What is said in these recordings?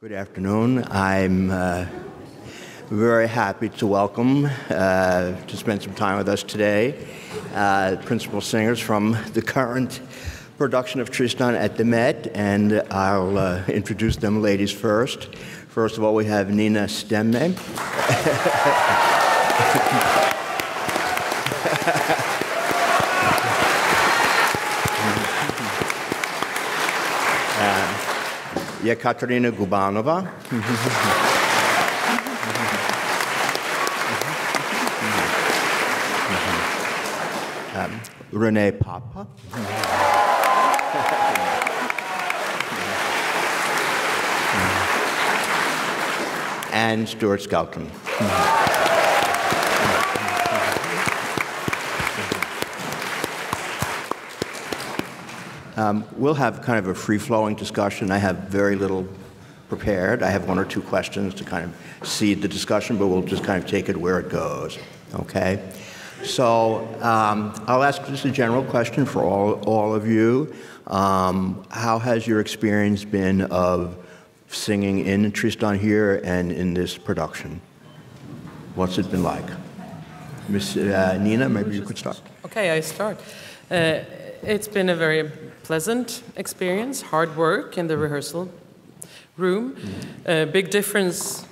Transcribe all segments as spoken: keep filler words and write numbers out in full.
Good afternoon. I'm uh, very happy to welcome, uh, to spend some time with us today, uh, principal singers from the current production of Tristan at the Met, and I'll uh, introduce them ladies first. First of all, we have Nina Stemme. uh, Ekaterina Gubanova. um, René Pape. And Stuart Skelton. Um, we'll have kind of a free-flowing discussion. I have very little prepared. I have one or two questions to kind of seed the discussion, but we'll just kind of take it where it goes, okay? So um, I'll ask just a general question for all, all of you. Um, how has your experience been of singing in Tristan here and in this production? What's it been like? Miss uh, Nina, maybe you could start. Okay, I start. Uh, it's been a very pleasant experience, hard work in the rehearsal room. A uh, big difference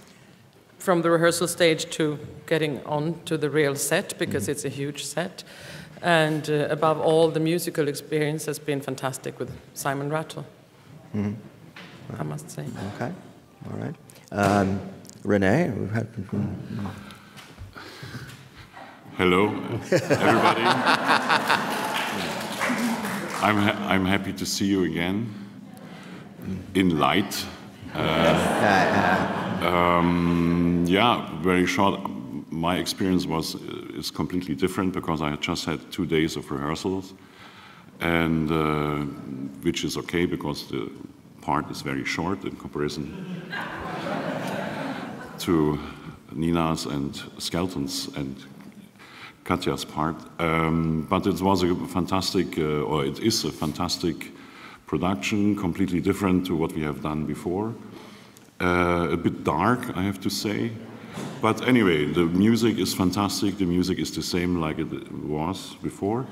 from the rehearsal stage to getting on to the real set, because it's a huge set. And uh, above all, the musical experience has been fantastic with Simon Rattle, mm-hmm. I must say. Okay, all right. Um, Renee, we've had... Hello, everybody. I'm, ha I'm happy to see you again, in light. Uh, um, yeah, very short. My experience was is completely different because I just had two days of rehearsals, and uh, which is okay because the part is very short in comparison to Nina's and Skelton's and Katja's part, um, but it was a fantastic, uh, or it is a fantastic production, completely different to what we have done before. Uh, a bit dark, I have to say, but anyway, the music is fantastic. The music is the same like it was before,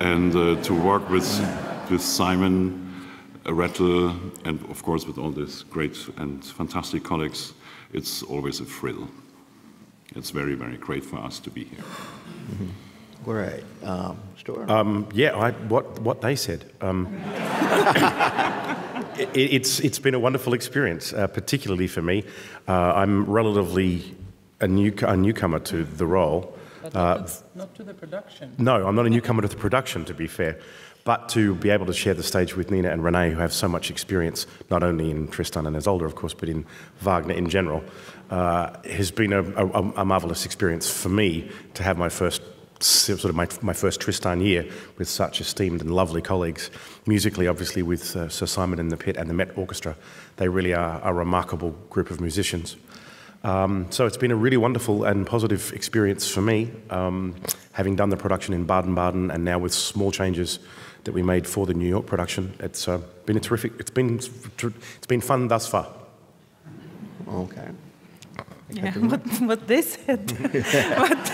and uh, to work with with Simon Rattle and of course with all these great and fantastic colleagues, it's always a thrill. It's very, very great for us to be here. Mm-hmm. All right, um, Stuart? Um, yeah, I, what what they said. Um, it, it's it's been a wonderful experience, uh, particularly for me. Uh, I'm relatively a new a newcomer to the role. But uh, not to the production. No, I'm not a newcomer to the production, to be fair. But to be able to share the stage with Nina and Renee, who have so much experience, not only in Tristan and Isolde, of course, but in Wagner in general, uh, has been a, a, a marvelous experience for me to have my first sort of my, my first Tristan year with such esteemed and lovely colleagues. Musically, obviously, with uh, Sir Simon in the Pit and the Met Orchestra, they really are a remarkable group of musicians. Um, so it's been a really wonderful and positive experience for me, um, having done the production in Baden-Baden and now with small changes that we made for the New York production. It's uh, been a terrific, it's been, it's been fun thus far. Okay. Yeah, what, what they said. but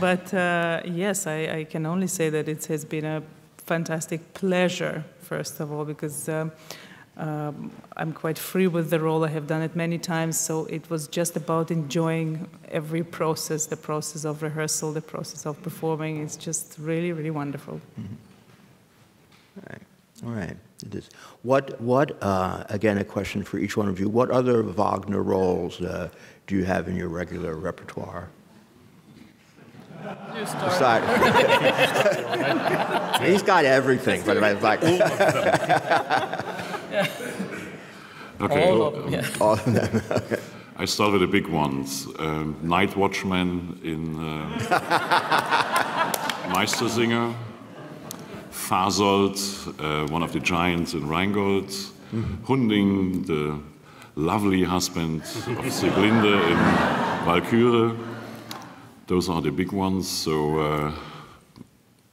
but uh, yes, I, I can only say that it has been a fantastic pleasure, first of all, because um, Um, I'm quite free with the role. I have done it many times, so it was just about enjoying every process, the process of rehearsal, the process of performing. It's just really, really wonderful. Mm-hmm. All right. All right. It is. What, what uh, again, a question for each one of you. What other Wagner roles uh, do you have in your regular repertoire? You start. He's got everything, but I was like... Yeah. Okay. All of them. Yeah. All of them. Okay. I start with the big ones. Um, Night Watchman in uh, Meistersinger, Fasolt, uh, one of the giants in Rheingold, mm-hmm. Hunding, the lovely husband of Sieglinde in Walküre. Those are the big ones. So uh,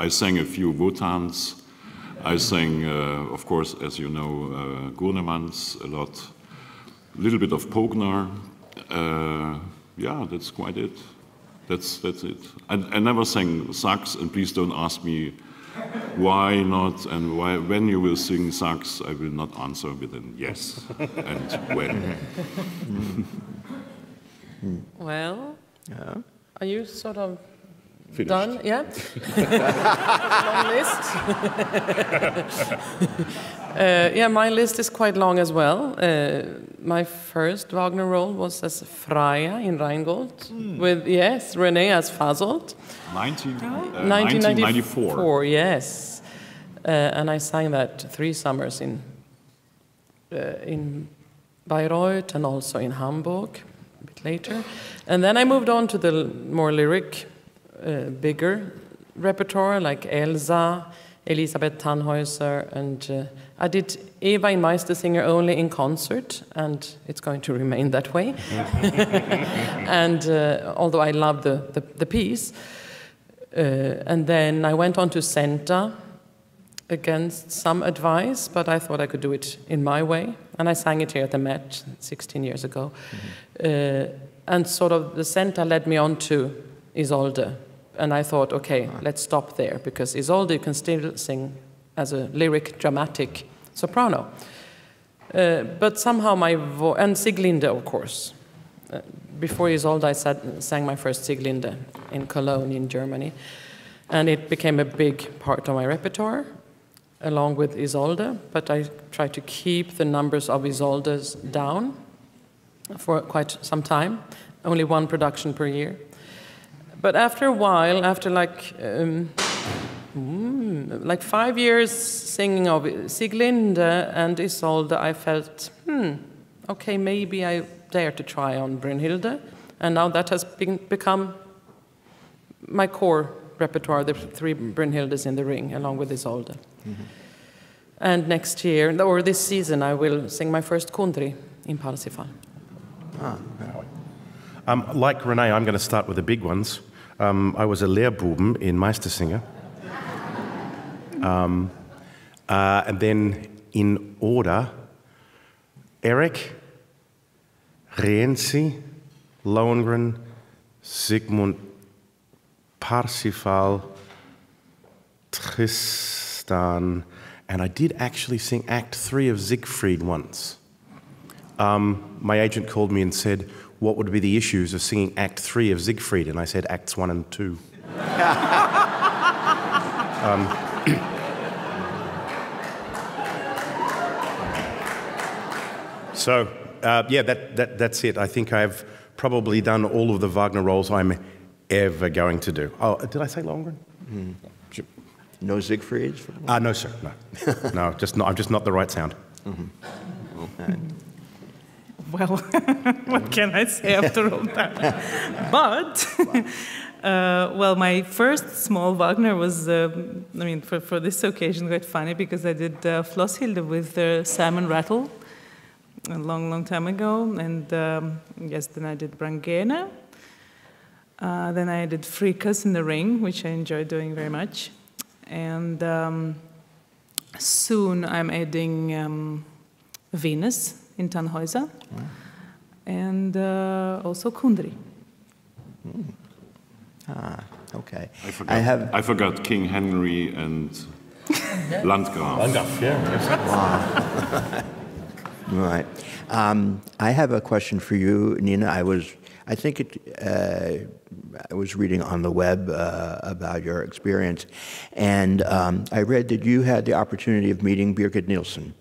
I sang a few Wotans. I sang, uh, of course, as you know, uh, Gurnemans a lot, a little bit of Pogner. Uh, yeah, that's quite it. That's that's it. I, I never sang sax, and please don't ask me why not, and why, when you will sing sax, I will not answer with an yes and when. Well, yeah. Are you sort of finished? Done? Yeah. Long list. uh, yeah, my list is quite long as well. Uh, my first Wagner role was as Freyja in Rheingold, mm. with, yes, René as Fasolt. nineteen ninety-four, yes. Uh, and I sang that three summers in, uh, in Bayreuth and also in Hamburg. A bit later, and then I moved on to the more lyric, uh, bigger repertoire like Elsa, Elisabeth Tannhäuser, and uh, I did Eva in Meistersinger only in concert, and it's going to remain that way. And uh, although I love the, the, the piece, uh, and then I went on to Senta against some advice, but I thought I could do it in my way. And I sang it here at the Met sixteen years ago. Mm-hmm. uh, and sort of the Senta led me on to Isolde. And I thought, okay, let's stop there, because Isolde you can still sing as a lyric, dramatic soprano. Uh, but somehow my voice, and Sieglinde, of course. Uh, before Isolde, I sat, sang my first Sieglinde in Cologne in Germany. And it became a big part of my repertoire, along with Isolde, but I tried to keep the numbers of Isolde's down for quite some time, only one production per year. But after a while, after like um, like five years singing of Sieglinde and Isolde, I felt, hmm, okay, maybe I dare to try on Brünnhilde, and now that has been, become my core repertoire, the three Brünnhildes in the ring, along with Isolde. Mm-hmm. And next year, or this season, I will sing my first Kundry in Parsifal. Ah, yeah. um, like René, I'm going to start with the big ones. Um, I was a Lehrbuben in Meistersinger. um, uh, and then, in order, Eric, Rienzi, Lohengrin, Sigmund, Parsifal, Tristan, and I did actually sing Act Three of Siegfried once. Um, my agent called me and said, what would be the issues of singing Act Three of Siegfried? And I said, Acts One and Two. um, so, uh, yeah, that, that, that's it. I think I've probably done all of the Wagner roles I'm ever going to do. Oh, did I say Lohengrin? Mm. Sure. No Siegfried? Ah, uh, no, sir. No, no, just not. I'm just not the right sound. Mm-hmm. Well, what can I say after all that? But, uh, well, my first small Wagner was, uh, I mean, for, for this occasion, quite funny because I did uh, Flosshilde with uh, Simon Rattle a long, long time ago, and um, yes, then I did Brangena. Uh, then I did Fricas in the Ring, which I enjoyed doing very much. And um, soon I'm adding um, Venus in Tannhäuser, mm. and uh, also Kundry. Mm. Ah, okay. I forgot, I, have... I forgot King Henry and Landgraf. Landgraf, yeah. Wow. Right. Um, I have a question for you, Nina. I was... I think it, uh, I was reading on the web uh, about your experience, and um, I read that you had the opportunity of meeting Birgit Nilsson,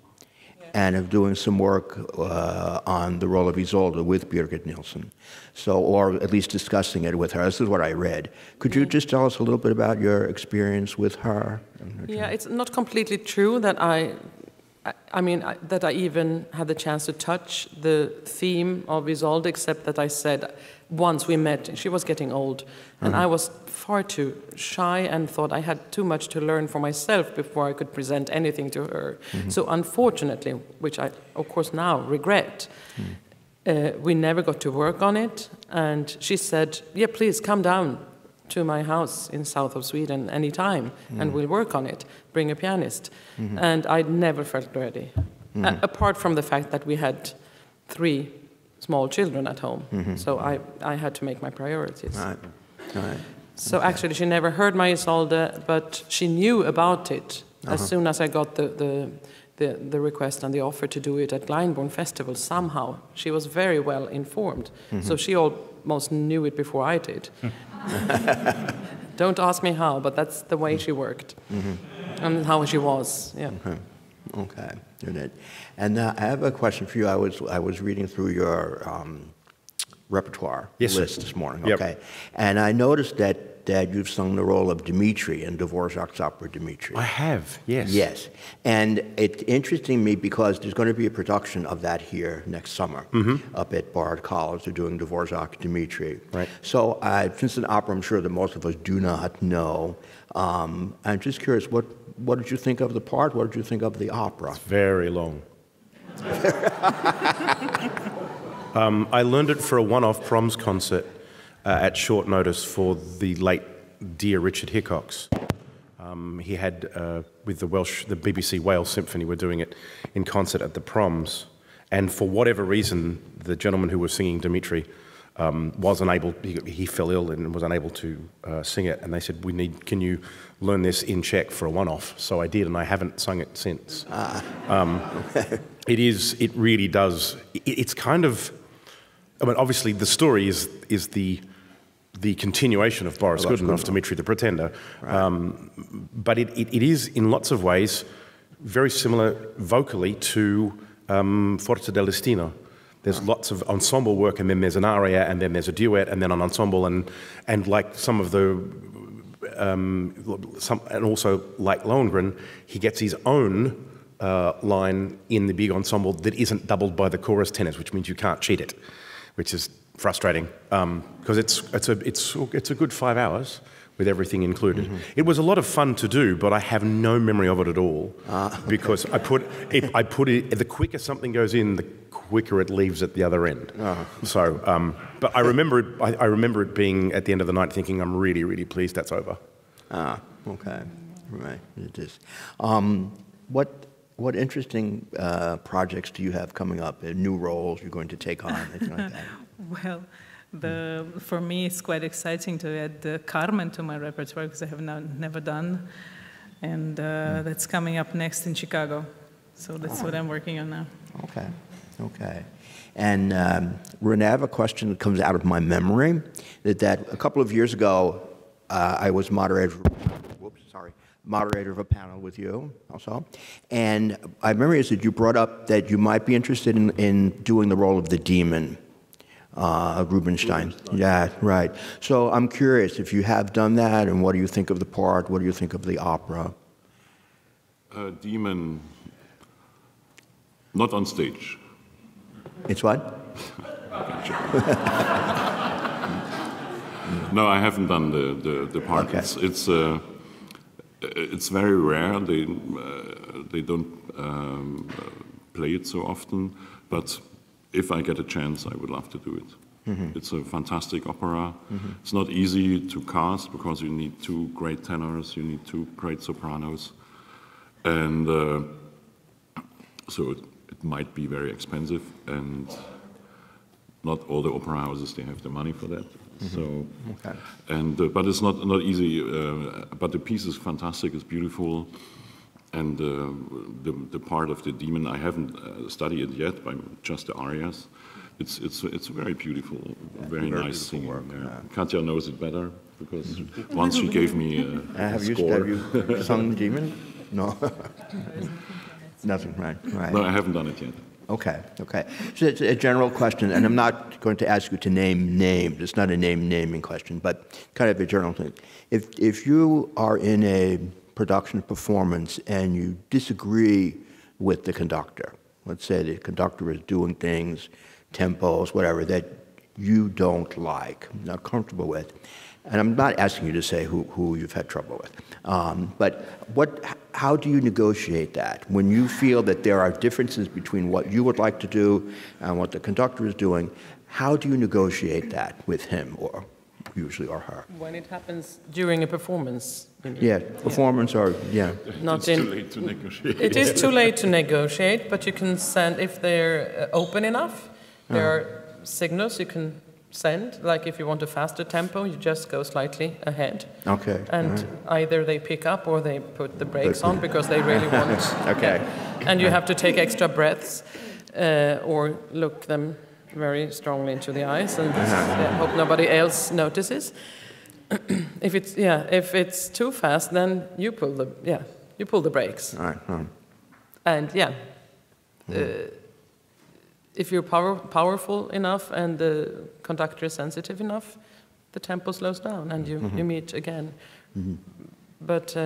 yeah. and of doing some work uh, on the role of Isolde with Birgit Nilsson, so, or at least discussing it with her. This is what I read. Could you just tell us a little bit about your experience with her? Yeah, it's not completely true that I, I mean, that I even had the chance to touch the theme of Isolde, except that I said, once we met, she was getting old, and mm-hmm. I was far too shy and thought I had too much to learn for myself before I could present anything to her. Mm-hmm. So unfortunately, which I, of course, now regret, mm-hmm. uh, we never got to work on it, and she said, yeah, please, come down to my house in south of Sweden any time, mm. and we'll work on it, bring a pianist. Mm-hmm. And I never felt ready, mm-hmm. uh, apart from the fact that we had three small children at home. Mm-hmm. So I, I had to make my priorities. Right. Right. So okay. Actually she never heard my Isolde, but she knew about it uh-huh. as soon as I got the, the, the, the request and the offer to do it at Glyndebourne Festival somehow. She was very well informed. Mm-hmm. So she almost knew it before I did. Don't ask me how, but that's the way she worked mm-hmm. and how she was. Yeah. Okay. Okay, Jeanette. And uh, I have a question for you. I was I was reading through your um, repertoire yes, list this morning. Okay, yep. And I noticed that that you've sung the role of Dmitri in Dvorak's opera Dmitri. I have. Yes. Yes, and it's interesting to me because there's going to be a production of that here next summer mm-hmm. up at Bard College. They're doing Dvorak's Dmitri. Right. So uh, since an opera, I'm sure that most of us do not know. Um, I'm just curious what. What did you think of the part? What did you think of the opera? It's very long. um, I learned it for a one-off proms concert uh, at short notice for the late dear Richard Hickox. Um, he had, uh, with the Welsh, the B B C Wales Symphony, were doing it in concert at the proms. And for whatever reason, the gentleman who was singing Dmitri Um, was unable, he, he fell ill and was unable to uh, sing it. And they said, we need, can you learn this in Czech for a one-off? So I did, and I haven't sung it since. Ah. Um, it is, it really does, it, it's kind of, I mean, obviously the story is, is the, the continuation of Boris oh, Godunov, Dmitri the Pretender. Right. Um, but it, it, it is, in lots of ways, very similar vocally to um, Forza del Destino. There's lots of ensemble work, and then there's an aria, and then there's a duet, and then an ensemble, and and like some of the, um, some, and also like Lohengrin, he gets his own uh, line in the big ensemble that isn't doubled by the chorus tenors, which means you can't cheat it, which is frustrating because um, it's it's a it's it's a good five hours with everything included. Mm-hmm. It was a lot of fun to do, but I have no memory of it at all ah. because I put if I put it the quicker something goes in, the quicker it leaves at the other end. Oh. So, um, but I remember it, I, I remember it being at the end of the night, thinking I'm really, really pleased that's over. Ah, okay, right. It is. Um, what what interesting uh, projects do you have coming up? New roles you're going to take on? Anything like that? Well. The, for me, it's quite exciting to add the Carmen to my repertoire because I have not, never done, and uh, that's coming up next in Chicago. So that's oh. what I'm working on now. Okay, okay. And um, René, I have a question that comes out of my memory. That, that a couple of years ago, uh, I was moderator. Whoops, sorry. Moderator of a panel with you also, and my memory is that you brought up that you might be interested in, in doing the role of the demon. Uh, Rubinstein. Rubinstein. Yeah, right. So I'm curious if you have done that, and what do you think of the part? What do you think of the opera? Uh, demon, not on stage. It's what? No, I haven't done the the, the part. Okay. It's it's, uh, it's very rare. They uh, they don't um, play it so often, but. If I get a chance, I would love to do it. Mm-hmm. It's a fantastic opera. Mm-hmm. It's not easy to cast because you need two great tenors, you need two great sopranos, and uh, so it, it might be very expensive. And not all the opera houses they have the money for that. Mm-hmm. So, okay. and uh, but it's not not easy. Uh, but the piece is fantastic. It's beautiful. And uh, the, the part of the demon, I haven't uh, studied it yet, but just the arias. It's, it's, it's very beautiful, yeah, very, very nice singing. Work, yeah. Yeah. Katja knows it better, because once she gave me a, uh, have a you, score. Have you sung the demon? No. Nothing, right, right. No, I haven't done it yet. Okay, okay. So it's a general question, and I'm not going to ask you to name names. It's not a name-naming question, but kind of a general thing. If, if you are in a... production performance and you disagree with the conductor. Let's say the conductor is doing things, tempos, whatever, that you don't like, not comfortable with. And I'm not asking you to say who, who you've had trouble with. Um, but what, how do you negotiate that? When you feel that there are differences between what you would like to do and what the conductor is doing, how do you negotiate that with him or usually or her? When it happens during a performance. Yeah, performance yeah. or, yeah. Not it's in, too late to negotiate. It is too late to negotiate, but you can send, if they're open enough, There yeah. are signals you can send, like if you want a faster tempo, you just go slightly ahead. Okay. And right. either they pick up or they put the brakes on because they really want. Okay. Yeah. And you have to take extra breaths uh, or look them very strongly into the eyes and yeah, hope nobody else notices. If it's yeah, if it's too fast, then you pull the yeah, you pull the brakes. All right. All right. And yeah. Mm. Uh, If you're power, powerful enough and the conductor is sensitive enough, the tempo slows down and you, mm-hmm. you meet again. Mm-hmm. But uh,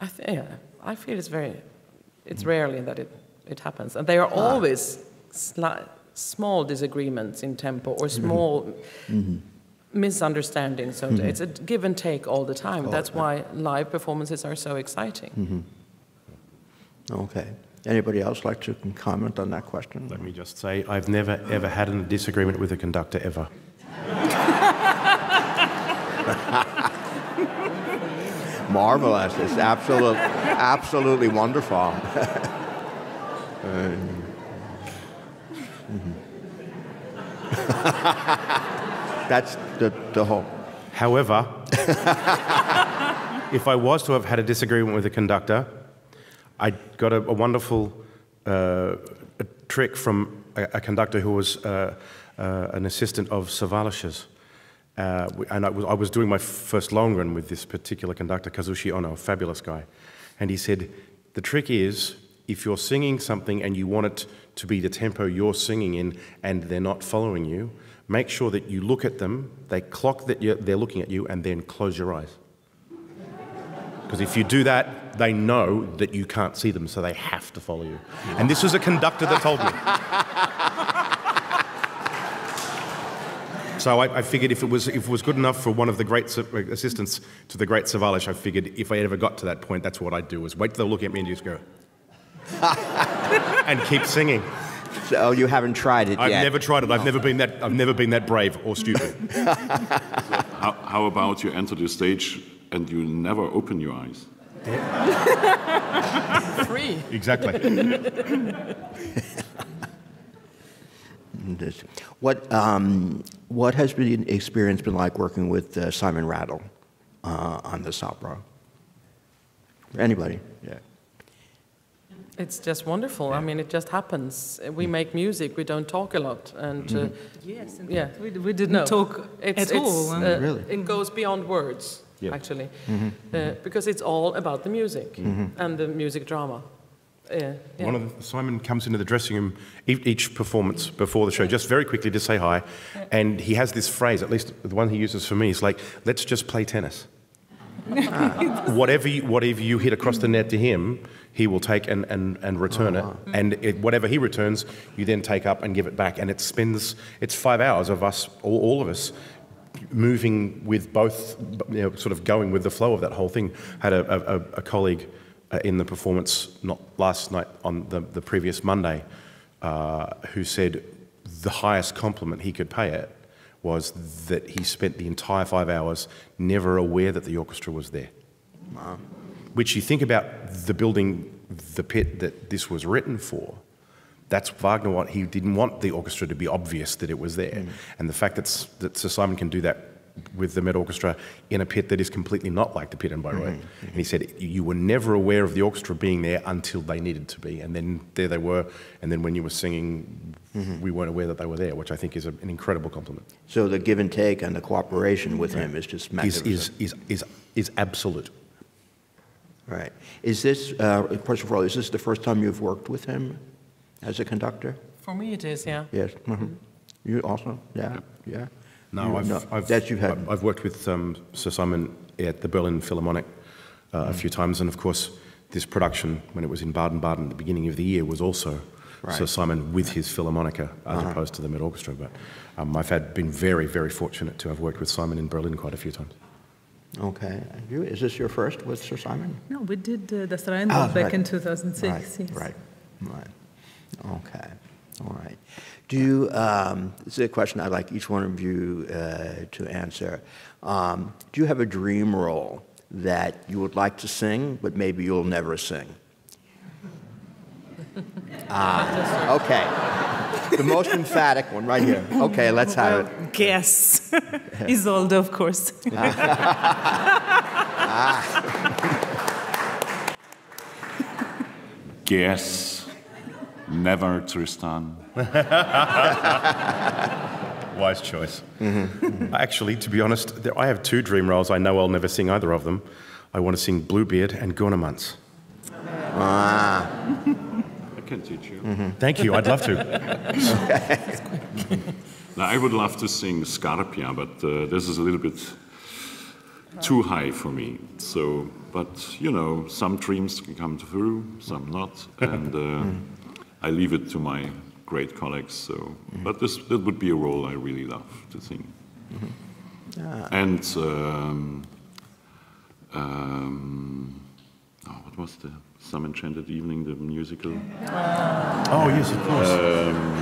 I, th yeah, I feel it's very, it's rarely that it, it happens. And there are always sli small disagreements in tempo or small mm-hmm. misunderstandings. So mm-hmm. it's a give and take all the time. Oh, That's okay. why live performances are so exciting. Mm-hmm. Okay. Anybody else like to comment on that question? Let me just say, I've never, ever had a disagreement with a conductor, ever. Marvelous. It's absolute, absolutely wonderful. um, mm-hmm. That's the, the whole. However, if I was to have had a disagreement with a conductor, I got a, a wonderful uh, a trick from a, a conductor who was uh, uh, an assistant of Savalas's. Uh, and I was, I was doing my first Lohengrin with this particular conductor, Kazushi Ono, a fabulous guy. And he said, the trick is, if you're singing something and you want it to be the tempo you're singing in and they're not following you, make sure that you look at them, they clock that you're, they're looking at you, and then close your eyes. Because if you do that, they know that you can't see them, so they have to follow you. And this was a conductor that told me. So I, I figured if it, was, if it was good enough for one of the great assistants to the great Savalish, I figured if I ever got to that point, that's what I'd do, is wait till they look at me and just go, and keep singing. So you haven't tried it I've yet? I've never tried it. I've, no. never been that, I've never been that brave or stupid. So how, how about you enter the stage and you never open your eyes? Free. Exactly. What, um, what has been experience been like working with uh, Simon Rattle uh, on this opera? Anybody? Yeah. It's just wonderful. Yeah. I mean, it just happens. We make music. We don't talk a lot, and uh, yes, and yeah, we, we didn't no. talk it's, at all. Uh, really, it goes beyond words. Yep. Actually, mm-hmm, uh, mm-hmm. because it's all about the music mm-hmm. and the music drama. Uh, yeah. One of the, Simon comes into the dressing room each, each performance before the show, just very quickly to say hi, yeah. and he has this phrase, at least the one he uses for me, is like, let's just play tennis. ah. whatever, you, whatever you hit across the net to him, he will take and, and, and return oh, it. Wow. And it, whatever he returns, you then take up and give it back. And it spends, it's five hours of us, all, all of us, moving with both, you know, sort of going with the flow of that whole thing. I had a, a, a colleague uh, in the performance, not last night, on the, the previous Monday, uh, who said the highest compliment he could pay it was that he spent the entire five hours never aware that the orchestra was there. Wow. Which you think about the building, the pit that this was written for, that's Wagner, what he didn't want the orchestra to be obvious that it was there. Mm. And the fact that, that Sir Simon can do that with the Met Orchestra in a pit that is completely not like the pit in Bayreuth. Mm. Mm. And he said, you were never aware of the orchestra being there until they needed to be. And then there they were. And then when you were singing, mm-hmm. we weren't aware that they were there, which I think is a, an incredible compliment. So the give and take and the cooperation with right. him is just massive. Is, is, is, is, is absolute. Right. Is this, uh, question for all, is this the first time you've worked with him? As a conductor? For me it is, yeah. Yes. Mm-hmm. You also? Yeah. Yeah. No, you, I've, no. I've, that you've had. I've worked with um, Sir Simon at the Berlin Philharmonic uh, mm-hmm. a few times, and of course this production, when it was in Baden-Baden at the beginning of the year, was also right. Sir Simon with his Philharmonica, as uh-huh. opposed to the Met Orchestra. But um, I've had been very, very fortunate to have worked with Simon in Berlin quite a few times. Okay. You, is this your first with Sir Simon? No, we did uh, Das Rheinland oh, back right. in two thousand six. Right, yes. right, right. Okay, all right. Do you, um, this is a question I'd like each one of you uh, to answer. Um, do you have a dream role that you would like to sing, but maybe you'll never sing? Uh, okay. The most emphatic one right here. Okay, let's have it. Guess. Isolde, of course. Ah. Ah. Guess. Never, Tristan. Wise choice. Mm-hmm. Actually, to be honest, I have two dream roles. I know I'll never sing either of them. I want to sing Bluebeard and Gurnemans. Ah. I can teach you. Mm-hmm. Thank you. I'd love to. Okay. Now, I would love to sing Scarpia, but uh, this is a little bit too high for me. So, but you know, some dreams can come through, some not, and uh, mm. I leave it to my great colleagues. So, mm-hmm. but this that would be a role I really love to sing. Mm-hmm. ah. And um, um, oh, what was the Some Enchanted Evening, the musical? Oh, oh yes, of course. Um,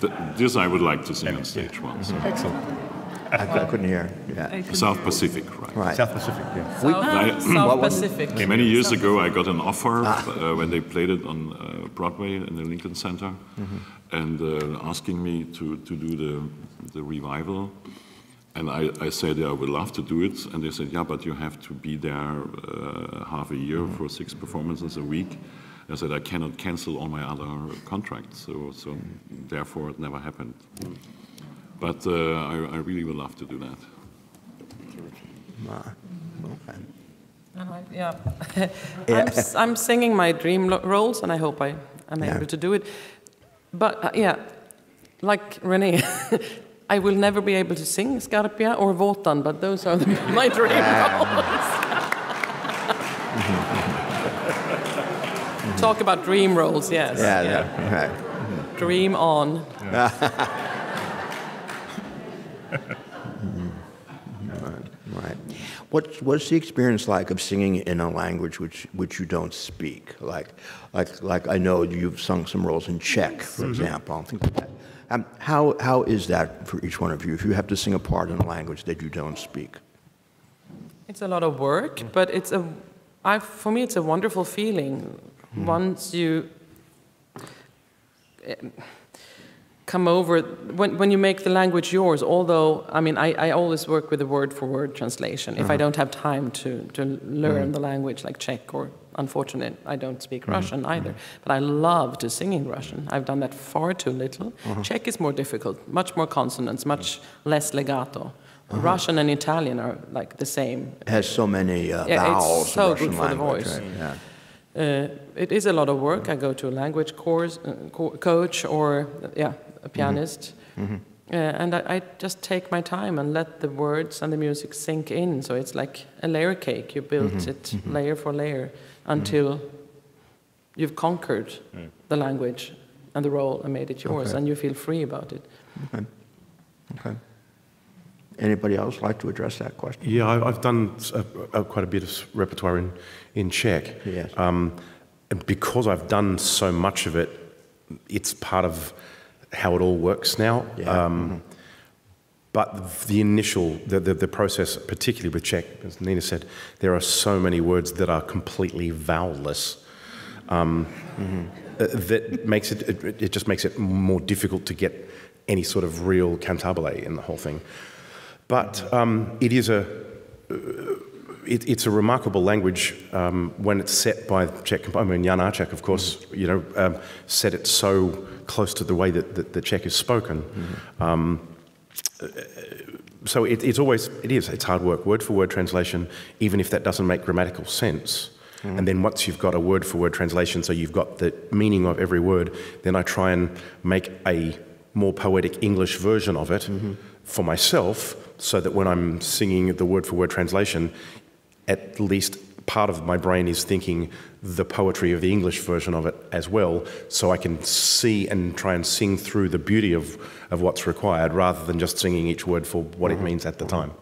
th this I would like to sing yeah. on stage yeah. once. Mm-hmm. Excellent. I, I couldn't hear. Yeah. South Pacific, right. right? South Pacific, yeah. South, I, South Pacific. Many years South ago, I got an offer ah. uh, when they played it on uh, Broadway in the Lincoln Center, mm-hmm. and uh, asking me to to do the the revival. And I, I said, yeah, I would love to do it. And they said, yeah, but you have to be there uh, half a year mm-hmm. for six performances a week. I said, I cannot cancel all my other contracts, so so mm-hmm. therefore it never happened. Mm-hmm. But uh, I, I really would love to do that. Okay. I, yeah. I'm, I'm singing my dream roles, and I hope I am yeah. able to do it. But uh, yeah, like René, I will never be able to sing Scarpia or Wotan, but those are the, my dream roles. Talk about dream roles, yes. Yeah, yeah. yeah. Right. Dream on. Yeah. Right. What's, what's the experience like of singing in a language which, which you don't speak? Like, like, like I know you've sung some roles in Czech, for mm-hmm. example. Things like that. Um, how, how is that for each one of you, if you have to sing a part in a language that you don't speak? It's a lot of work, but it's a, I, for me it's a wonderful feeling. Mm. Once you come over, when, when you make the language yours, although, I mean, I, I always work with a word-for-word translation. Mm-hmm. If I don't have time to, to learn mm-hmm. the language, like Czech, or unfortunately, I don't speak mm-hmm. Russian either, mm-hmm. but I love to sing in Russian. I've done that far too little. Mm-hmm. Czech is more difficult, much more consonants, much less legato. Mm-hmm. Russian and Italian are like the same. It has so many uh, yeah, vowels. It's so Russian good for language, the voice. Right? Yeah. Uh, it is a lot of work. I go to a language course, uh, co coach or, uh, yeah, a pianist. Mm-hmm. uh, and I, I just take my time and let the words and the music sink in. So it's like a layer cake. You build mm-hmm. it mm-hmm. layer for layer until mm-hmm. you've conquered mm. the language and the role and made it yours, okay. and you feel free about it. Okay. Okay. Anybody else like to address that question? Yeah, I've done a, a, quite a bit of repertoire in, in Czech. Yes. Um, and because I've done so much of it, it's part of how it all works now. Yeah. Um, mm-hmm. But the initial, the, the, the process, particularly with Czech, as Nina said, there are so many words that are completely vowelless. Um, mm-hmm. That makes it, it, it just makes it more difficult to get any sort of real cantabile in the whole thing. But um, it is a, uh, it, it's a remarkable language um, when it's set by Czech composer. I mean, Janáček, of course, mm-hmm. you know, um, set it so close to the way that, that the Czech is spoken. Mm-hmm. um, so it, it's always, it is, it's hard work, word for word translation, even if that doesn't make grammatical sense. Mm-hmm. And then once you've got a word for word translation, so you've got the meaning of every word, then I try and make a more poetic English version of it mm-hmm. for myself, so that when I'm singing the word-for-word translation, at least part of my brain is thinking the poetry of the English version of it as well, so I can see and try and sing through the beauty of, of what's required, rather than just singing each word for what it means at the time.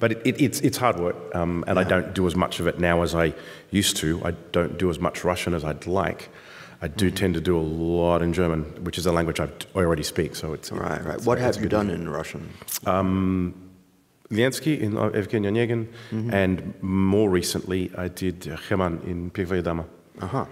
But it, it, it's, it's hard work, um, and yeah. I don't do as much of it now as I used to. I don't do as much Russian as I'd like. I do mm-hmm. tend to do a lot in German, which is a language I've, I already speak, so it's... Right, right. It's, what it's have you done in Russian? Um, Lienski in Evgeny Onegin, mm-hmm. and more recently I did German in Pierwoje Dama. Uh-huh.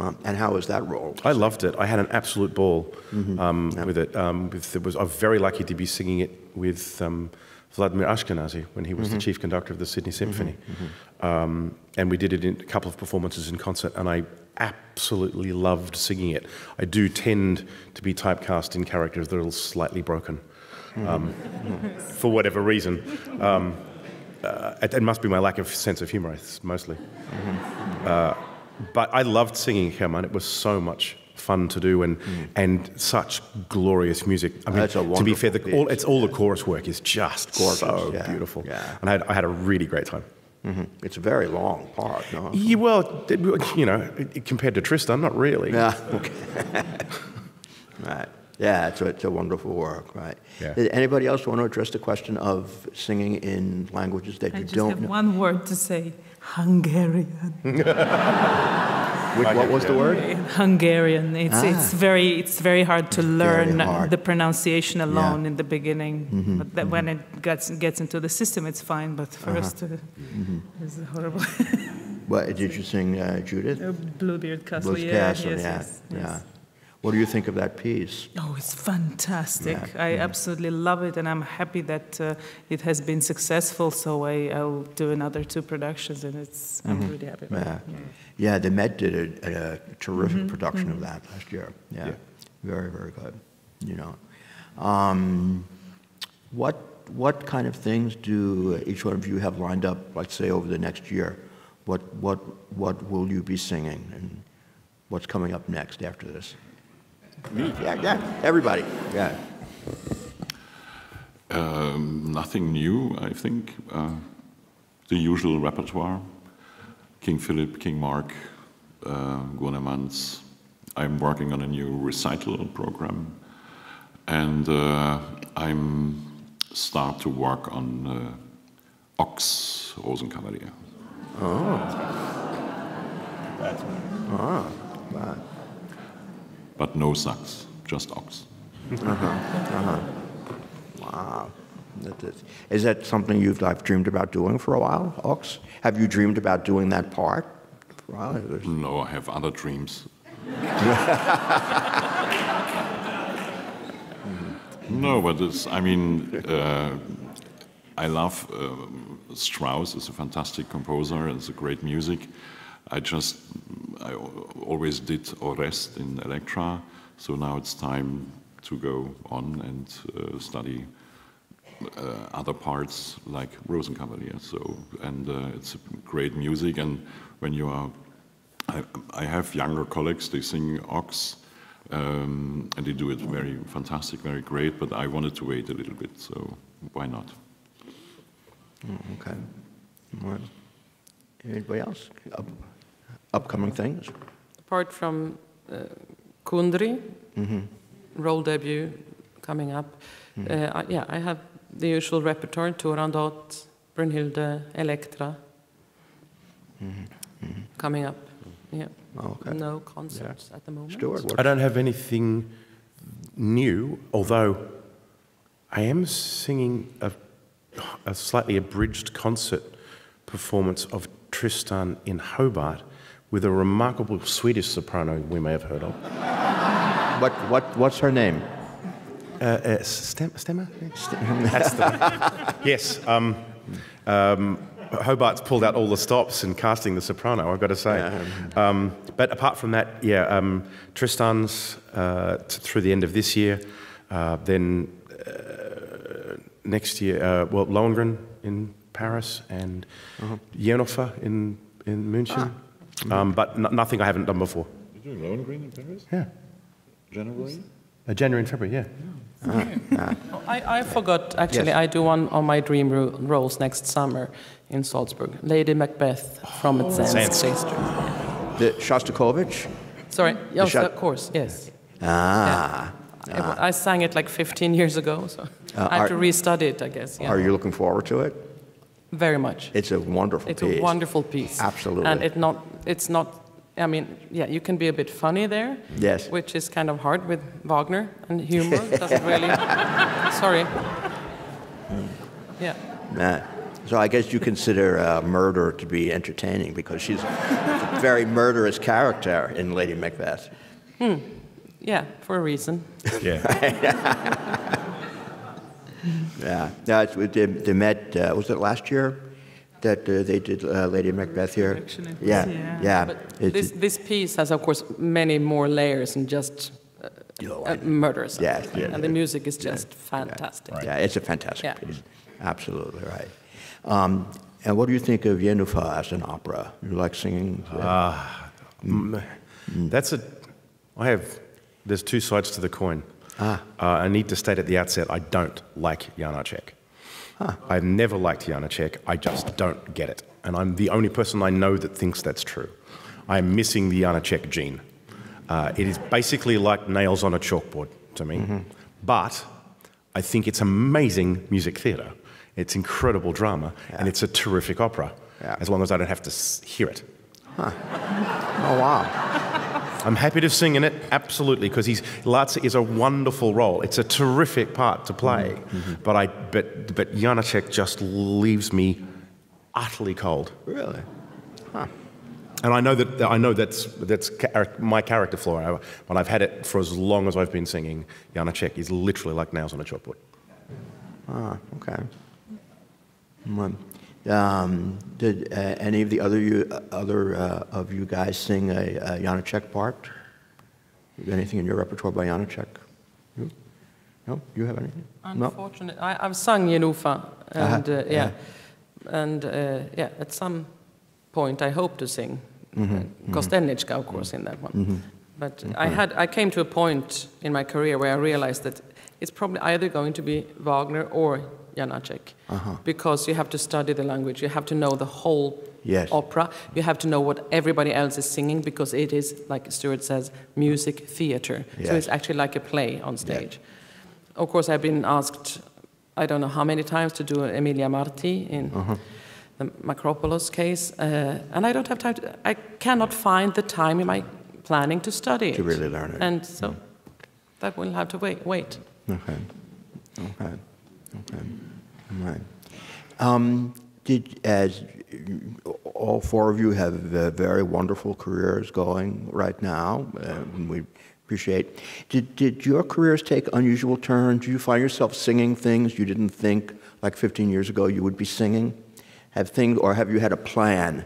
Um, and how was that role? I loved it. I had an absolute ball mm-hmm. um, yeah. with it. Um, with, it was, I was very lucky to be singing it with um, Vladimir Ashkenazi when he was mm-hmm. the chief conductor of the Sydney Symphony. Mm-hmm. Mm-hmm. Um, and we did it in a couple of performances in concert, and I absolutely loved singing it. I do tend to be typecast in characters that are slightly broken. Um, for whatever reason. Um, uh, it, it must be my lack of sense of humor, mostly. Uh, but I loved singing Hermann. It was so much fun to do, and, mm. and such glorious music. I mean, to be fair, the, all, it's, all the chorus work is just gorgeous, so yeah. beautiful. Yeah. And I had, I had a really great time. Mm-hmm. It's a very long part, no? Yeah, well, it, you know, compared to Tristan, not really. Yeah, okay. Right. Yeah, it's a, it's a wonderful work, right? Yeah. Did anybody else want to address the question of singing in languages that I you just don't have know? One word to say: Hungarian. Which, what was the word? Hungarian. It's ah. it's very it's very hard to it's learn hard. The pronunciation alone yeah. in the beginning, mm-hmm, but that mm-hmm. when it gets gets into the system, it's fine. But first, uh-huh. uh, it's horrible. What did you sing, uh, Judith? Uh, Bluebeard Castle. Bluebeard yeah, Castle. Yes, yeah. Yes, yes. yeah. What do you think of that piece? Oh, it's fantastic. Yeah, I yeah. absolutely love it, and I'm happy that uh, it has been successful, so I, I'll do another two productions, and it's, mm-hmm. I'm really happy about yeah. it. Yeah. yeah, the Met did a, a terrific mm-hmm. production mm-hmm. of that last year. Yeah. yeah, very, very good, you know. Um, what, what kind of things do each one of you have lined up, let's say, over the next year? What, what, what will you be singing, and what's coming up next after this? Me? Yeah, yeah, everybody. Yeah. Um, nothing new, I think. Uh, the usual repertoire: King Philip, King Mark, uh, Gurnemans. I'm working on a new recital program, and uh, I'm start to work on uh, Ox Rosenkavalier. Oh. That's ah, wow. But no sax, just ox. Uh-huh, uh-huh. Wow. That is. Is that something you've I've dreamed about doing for a while, ox? Have you dreamed about doing that part for a while? No, I have other dreams. No, but it's, I mean, uh, I love, um, Strauss is a fantastic composer, it's a great music. I just, I always did Orest in Elektra, so now it's time to go on and uh, study uh, other parts like Rosenkavalier. So, and uh, it's great music, and when you are, I, I have younger colleagues, they sing Ox, um, and they do it very fantastic, very great, but I wanted to wait a little bit, so why not? Okay. Well, anybody else? Up Upcoming things? Apart from uh, Kundry, mm-hmm. role debut coming up, mm-hmm. uh, I, yeah, I have the usual repertoire: Turandot, Brünnhilde, Elektra, mm-hmm. Mm-hmm. coming up. Yeah. Oh, okay. No concerts yeah. at the moment. Stuart, I don't have anything new, although I am singing a, a slightly abridged concert performance of Tristan in Hobart, with a remarkable Swedish soprano we may have heard of. What, what, what's her name? Uh, uh, Stem Stemmer? Stem That's the yes. Um, um, Hobart's pulled out all the stops in casting the soprano, I've got to say. Yeah. Um, but apart from that, yeah, um, Tristan's uh, through the end of this year. Uh, then uh, next year, uh, well, Lohengrin in Paris, and uh-huh. Yenufa in, in München. Ah. Um, but n nothing I haven't done before. You're doing Lohengrin in Paris? Yeah. January? Uh, January and February, yeah. yeah. Okay. Ah. Oh, I, I forgot, actually, yes. I do one on my dream ro roles next summer in Salzburg. Lady Macbeth from its Zansk. The Shostakovich? Sorry, yes, of course, yes. Ah. Yeah. ah. I, I sang it like fifteen years ago, so uh, I have to restudy it, I guess. Yeah. Are you looking forward to it? Very much. It's a wonderful it's piece. It's a wonderful piece. Absolutely. And it not, it's not, I mean, yeah, you can be a bit funny there. Yes. Which is kind of hard with Wagner and humor. Doesn't really, sorry. Mm. Yeah. Uh, so I guess you consider uh, murder to be entertaining because she's a very murderous character in Lady Macbeth. Hmm. Yeah, for a reason. Yeah. Yeah. No, it's, they, they met. Uh, was it last year that uh, they did uh, Lady Macbeth here? Yeah. Yeah. yeah. But this this piece has, of course, many more layers than just uh, oh, a murder. Or yeah, yeah. And the music is just yeah. fantastic. Right. Yeah, it's a fantastic yeah. piece. Absolutely right. Um, and what do you think of Yenufa as an opera? You like singing? Ah, uh, mm. that's a. I have. There's two sides to the coin. Ah. Uh, I need to state at the outset, I don't like Janáček. Huh. I've never liked Janáček. I just don't get it. And I'm the only person I know that thinks that's true. I'm missing the Janáček gene. Uh, it is basically like nails on a chalkboard to me. Mm-hmm. But I think it's amazing music theatre. It's incredible drama. Yeah. And it's a terrific opera, yeah. as long as I don't have to s hear it. Huh. Oh, wow. I'm happy to sing in it, absolutely, because he's Lazar is a wonderful role. It's a terrific part to play, mm-hmm. but I but but Janáček just leaves me utterly cold. Really? Huh. And I know that I know that's that's my character flaw, but I've had it for as long as I've been singing. Janáček is literally like nails on a chalkboard. Ah, okay. One. Um, did uh, any of the other you, other uh, of you guys sing a, a Janáček part? Anything in your repertoire by Janáček? You? No, you have anything? Unfortunately, no? I, I've sung Yenufa, and uh, uh, yeah, uh. and uh, yeah. At some point, I hope to sing mm-hmm. Kostenitska, of course, in that one. Mm-hmm. But mm-hmm. I had I came to a point in my career where I realized that it's probably either going to be Wagner or Janáček, uh-huh. because you have to study the language, you have to know the whole yes. opera, you have to know what everybody else is singing, because it is, like Stuart says, music theatre. Yes. So it's actually like a play on stage. Yeah. Of course, I've been asked, I don't know how many times, to do Emilia Marti in uh-huh. the Macropoulos case, uh, and I don't have time to, I cannot find the time in my planning to study it. To really learn it. And so, mm. that will have to wait. wait. Okay. Okay. Okay. Right. Um, did, as all four of you have uh, very wonderful careers going right now, uh, we appreciate. Did, did your careers take unusual turns? Do you find yourself singing things you didn't think, like fifteen years ago, you would be singing? Have things, or have you had a plan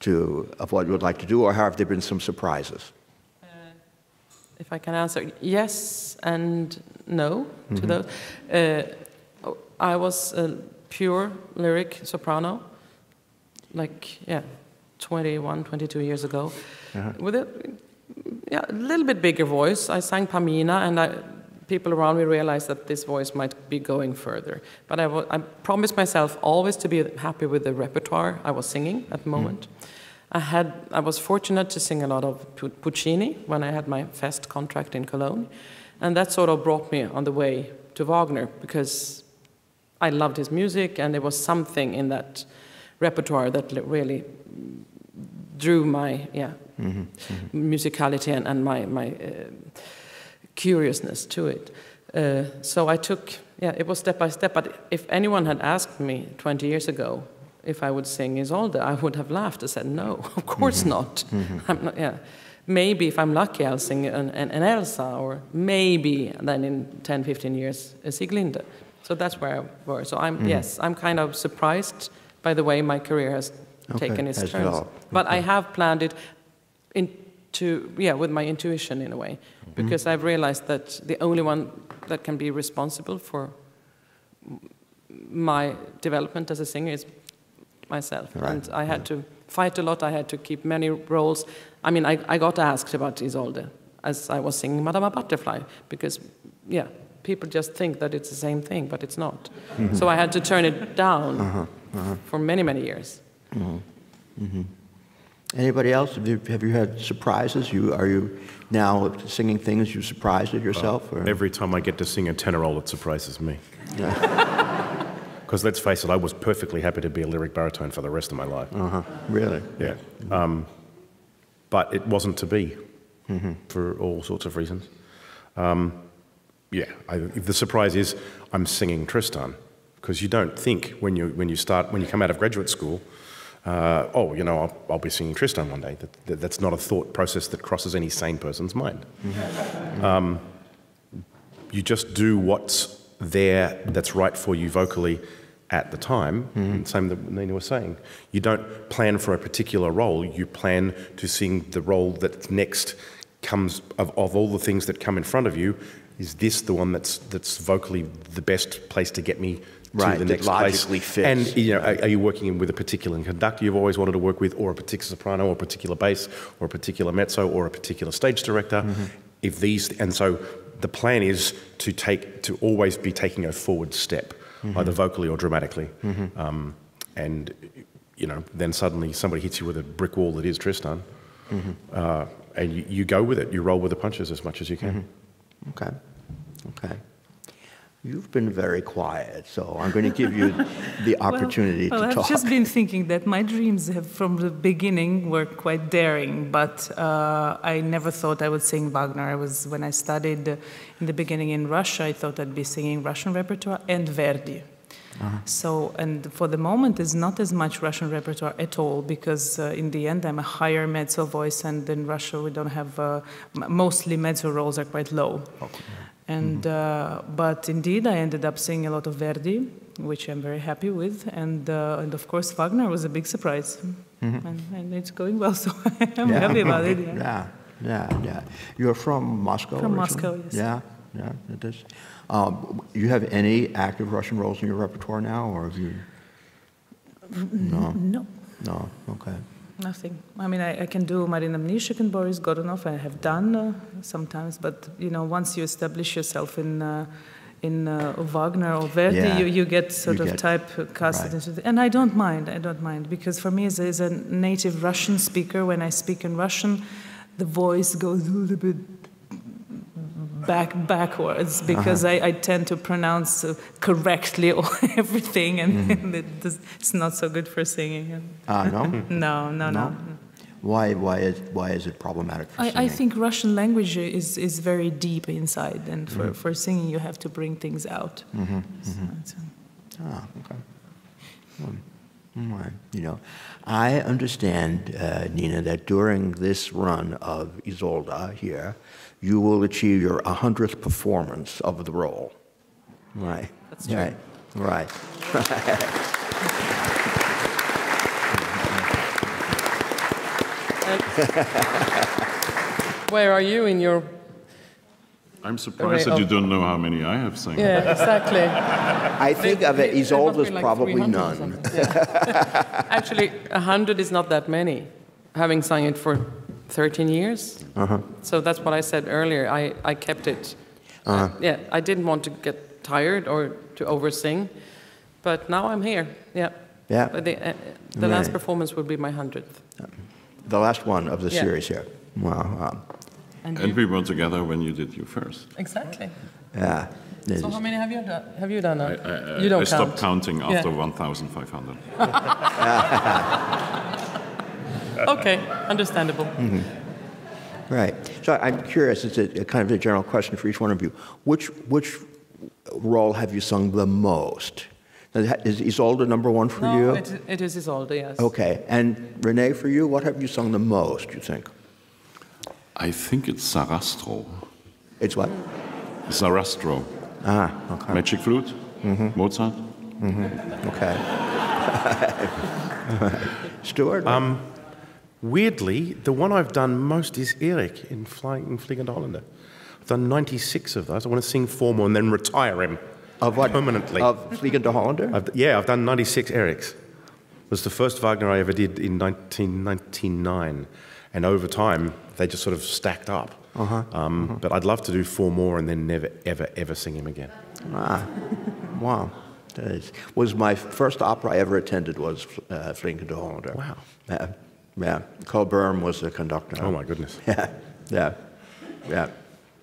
to of what you would like to do, or have there been some surprises? Uh, if I can answer, yes and no mm-hmm. to those. Uh, I was a pure lyric soprano, like, yeah, twenty-one, twenty-two years ago, uh-huh. with a yeah, a little bit bigger voice. I sang Pamina, and I, people around me realized that this voice might be going further. But I, I promised myself always to be happy with the repertoire I was singing at the moment. Mm. I, had, I was fortunate to sing a lot of Puccini when I had my Fest contract in Cologne, and that sort of brought me on the way to Wagner, because I loved his music, and there was something in that repertoire that really drew my yeah, mm-hmm. Mm-hmm. musicality and, and my, my uh, curiousness to it. Uh, so I took, yeah, it was step by step, but if anyone had asked me twenty years ago if I would sing Isolde, I would have laughed and said, no, of course mm-hmm. not. Mm-hmm. I'm not yeah. Maybe if I'm lucky, I'll sing an, an, an Elsa, or maybe then in ten, fifteen years, a Sieglinde. So that's where I were. So I'm, mm. yes, I'm kind of surprised by the way my career has okay. taken its turns. Well. But okay. I have planned it into, yeah, with my intuition in a way, because mm. I've realized that the only one that can be responsible for my development as a singer is myself. Right. And I had yeah. to fight a lot. I had to keep many roles. I mean, I, I got asked about Isolde as I was singing Madama Butterfly, because, yeah, people just think that it's the same thing, but it's not. Mm-hmm. So I had to turn it down uh-huh, uh-huh. for many, many years. Mm-hmm. Mm-hmm. Anybody else? Have you, have you had surprises? You, are you now singing things you're surprised at yourself? Or? Every time I get to sing a tenor, it surprises me. Because let's face it, I was perfectly happy to be a lyric baritone for the rest of my life. Uh-huh. Really? Yeah. Mm-hmm. um, but it wasn't to be, mm-hmm. for all sorts of reasons. Um, Yeah, I, the surprise is I'm singing Tristan, because you don't think when you when you start when you come out of graduate school, uh, oh, you know, I'll, I'll be singing Tristan one day. That, that that's not a thought process that crosses any sane person's mind. Mm-hmm. um, you just do what's there that's right for you vocally at the time. Mm-hmm. Same that Nina was saying. You don't plan for a particular role. You plan to sing the role that's next comes of, of all the things that come in front of you. Is this the one that's that's vocally the best place to get me right, to the next place? Fits. And you know, are, are you working in with a particular conductor you've always wanted to work with, or a particular soprano, or a particular bass, or a particular mezzo, or a particular stage director? Mm-hmm. If these, and so the plan is to take to always be taking a forward step, mm-hmm. either vocally or dramatically. Mm-hmm. um, and you know, then suddenly somebody hits you with a brick wall that is Tristan, mm-hmm. uh, and you, you go with it. You roll with the punches as much as you can. Mm-hmm. Okay, okay. You've been very quiet, so I'm going to give you the opportunity well, well, to talk. I've just been thinking that my dreams have, from the beginning, were quite daring, but uh, I never thought I would sing Wagner. I was, when I studied uh, in the beginning in Russia, I thought I'd be singing Russian repertoire and Verdi. Uh-huh. So, and for the moment, there's not as much Russian repertoire at all, because uh, in the end, I'm a higher mezzo voice, and in Russia, we don't have, uh, mostly mezzo roles are quite low. Okay. And, mm-hmm. uh, but indeed, I ended up singing a lot of Verdi, which I'm very happy with, and, uh, and of course, Wagner was a big surprise, mm-hmm. and, and it's going well, so I'm yeah. happy about it. Yeah. yeah, yeah, yeah. You're from Moscow From originally? Moscow, yes. Yeah, yeah, it is. Um, you have any active Russian roles in your repertoire now, or have you? No. No. No. Okay. Nothing. I mean, I, I can do Marina Mnishik and Boris Godunov. I have done uh, sometimes, but you know, once you establish yourself in uh, in uh, Wagner or Verdi, yeah. you, you get sort you of typecasted into. Right. And I don't mind. I don't mind because for me, as, as a native Russian speaker, when I speak in Russian, the voice goes a little bit. Back backwards because uh-huh. I, I tend to pronounce uh, correctly all, everything, and, mm-hmm. and it does, it's not so good for singing. Ah uh, no? no, no, no, no. Why, why is why is it problematic for I, singing? I think Russian language is is very deep inside, and for mm-hmm. for singing you have to bring things out. Mm-hmm. So, mm-hmm. so. Ah, okay. Well, well, you know, I understand, uh, Nina, that during this run of Isolde here, you will achieve your hundredth performance of the role. Right. That's true. Right. Right. Where are you in your... I'm surprised that you don't know how many I have sung. Yeah, exactly. I think of it, Isolde's like probably none. Yeah. Actually, a hundred is not that many, having sung it for thirteen years. Uh-huh. So that's what I said earlier. I, I kept it. Uh-huh. I, yeah, I didn't want to get tired or to oversing, but now I'm here. Yeah. Yeah. But the uh, the right. last performance will be my hundredth. The last one of the yeah. series here. Wow. wow. And, and we were together when you did your first. Exactly. Yeah. So is. how many have you done? Have you done? I, I, I, you don't I count. stopped counting after yeah. one thousand five hundred. Okay, understandable. Mm-hmm. Right. So I'm curious, it's a, a kind of a general question for each one of you. Which, which role have you sung the most? Is Isolde number one for no, you? No, it, it is Isolde, yes. Okay. And René, for you, what have you sung the most, you think? I think it's Sarastro. It's what? Sarastro. Ah, okay. Magic flute, mm-hmm. Mozart. Mm-hmm. Okay. Stuart? Um, Weirdly, the one I've done most is Erik in Fliegen der Hollander. I've done ninety-six of those. I want to sing four more and then retire him of what? Permanently. Of Fliegen der Hollander? I've, yeah, I've done ninety-six Eriks. It was the first Wagner I ever did in nineteen ninety-nine. And over time, they just sort of stacked up. Uh-huh. um, uh-huh. But I'd love to do four more and then never, ever, ever sing him again. Ah, wow. That is, was my first opera I ever attended was uh, Fliegen der Hollander. Wow. Uh, Yeah, Colburn was the conductor. Oh my goodness! Yeah, yeah, yeah,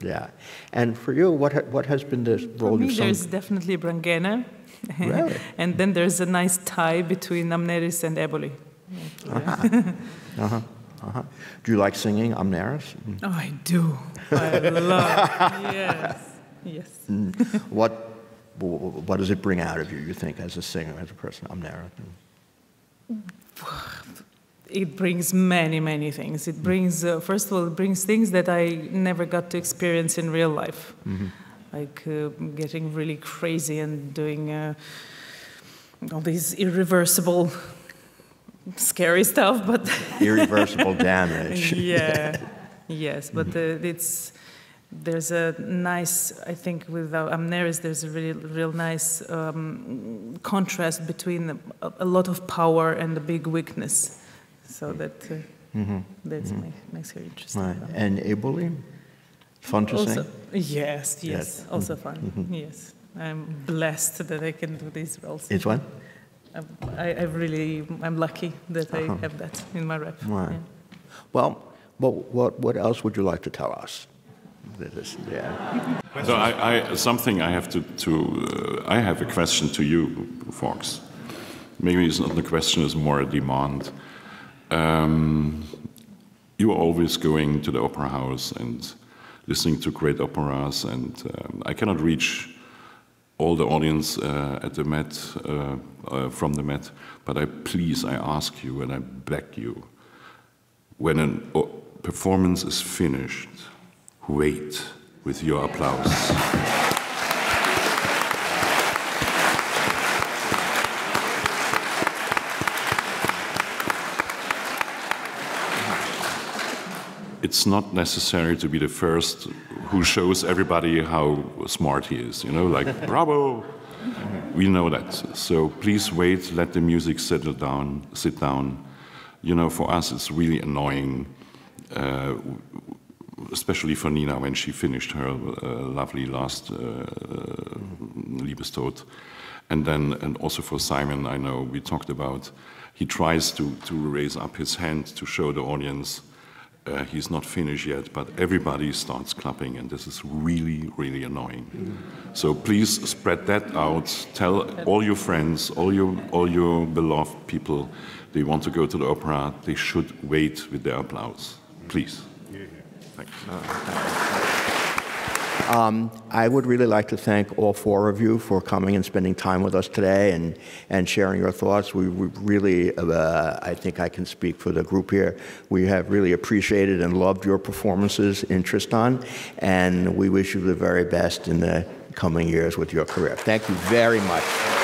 yeah. And for you, what ha what has been the role? For me, there's definitely Brangena, really? And then there's a nice tie between Amneris and Eboli. Uh huh. uh huh. Uh huh. Do you like singing Amneris? Mm. Oh, I do. I love. Yes. Yes. Mm. What what does it bring out of you, you think, as a singer, as a person, Amneris? It brings many, many things. It brings, uh, first of all, it brings things that I never got to experience in real life. Mm-hmm. Like uh, getting really crazy and doing uh, all these irreversible, scary stuff, but... irreversible damage. Yeah, yes, but uh, it's... There's a nice, I think, with Amneris, there's a really, real nice um, contrast between a, a lot of power and a big weakness. So that uh, mm-hmm. that's mm-hmm. make, makes her interesting. Right. And Eboli, fun to also, sing? Yes, yes, yes, also fun. Mm-hmm. Yes, I'm blessed that I can do these roles. It's what? I, I really, I'm lucky that uh-huh. I have that in my rep. Right. Yeah. Well, what, what, what else would you like to tell us? Is, yeah. So I, I, something I have to, to uh, I have a question to you, Fox. Maybe it's not a question, it's more a demand. Um, you are always going to the opera house and listening to great operas, and um, I cannot reach all the audience uh, at the Met, uh, uh, from the Met, but I please, I ask you and I beg you, when an o performance is finished, wait with your applause. It's not necessary to be the first who shows everybody how smart he is, you know, like, bravo! We know that. So please wait, let the music settle down, sit down. You know, for us it's really annoying. Uh, Especially for Nina, when she finished her uh, lovely last uh, Liebestod, and then and also for Simon, I know we talked about. He tries to to raise up his hand to show the audience uh, he's not finished yet, but everybody starts clapping, and this is really really annoying. Mm-hmm. So please spread that out. Tell all your friends, all your all your beloved people, they want to go to the opera. They should wait with their applause, please. Um, I would really like to thank all four of you for coming and spending time with us today and, and sharing your thoughts. We, we really, uh, I think I can speak for the group here, we have really appreciated and loved your performances in Tristan, and we wish you the very best in the coming years with your career. Thank you very much.